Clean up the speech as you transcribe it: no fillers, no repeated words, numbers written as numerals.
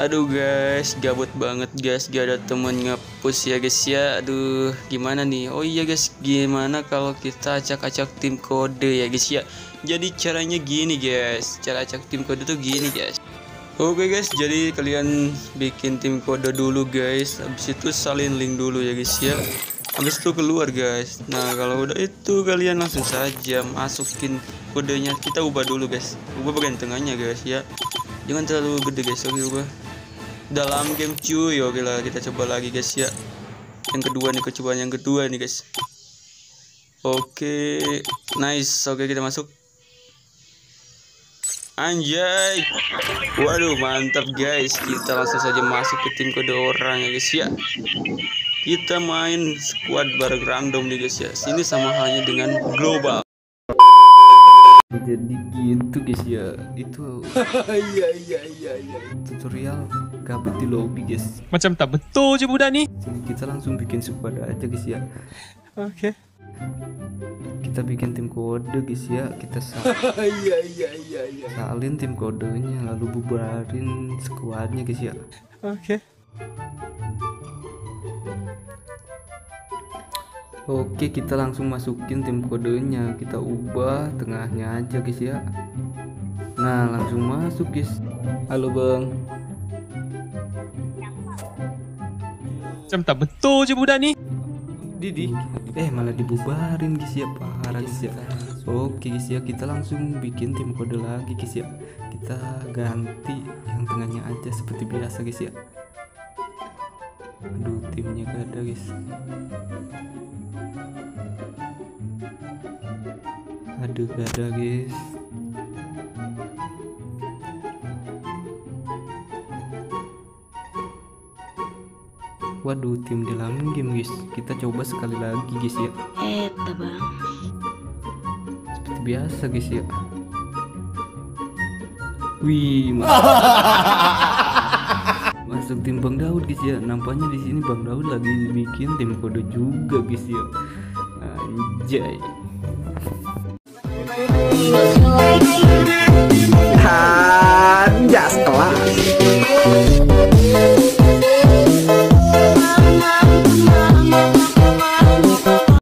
Aduh guys, gabut banget guys, gak ada temen nge-push ya guys ya. Aduh, gimana nih? Oh iya guys, gimana kalau kita acak-acak tim kode ya guys ya. Jadi caranya gini guys, cara acak tim kode tuh gini guys. Oke guys, jadi kalian bikin tim kode dulu guys, habis itu salin link dulu ya guys ya. Habis itu keluar guys. Nah kalau udah itu kalian langsung saja masukin kodenya. Kita ubah dulu guys, ubah bagian tengahnya guys ya. Jangan terlalu gede guys, oke ubah. Dalam game cuy, oke lah kita coba lagi guys ya. Yang kedua nih, kecobaan yang kedua nih guys. Oke, nice, oke kita masuk. Anjay, waduh mantap guys. Kita langsung saja masuk ke tim kode orang ya guys ya. Kita main squad bareng random nih guys ya. Sini sama halnya dengan global. Jadi gitu guys ya, itu iya tutorial gabut di lobby guys, macam tak betul je budak ni. Jadi kita langsung bikin squad aja guys ya. Oke, kita bikin tim kode guys ya, kita salin tim kodenya lalu bubarin squadnya guys ya. Oke. Oke, kita langsung masukin tim kodenya, kita ubah tengahnya aja guys ya. Nah langsung masuk guys. Halo bang, macam tak betul je budak ni. Didi malah dibubarin guys ya, parah guys ya. Oke guys ya, kita langsung bikin tim kode lagi guys ya. Kita ganti yang tengahnya aja seperti biasa guys ya. Aduh timnya gak ada guys. Aduh gak ada guys. Waduh tim dalam game guys. Kita coba sekali lagi guys ya. Bang, seperti biasa guys ya. Wih, masuk tim Bang Daud guys ya. Nampaknya di sini Bang Daud lagi bikin tim kode juga guys ya. Anjay.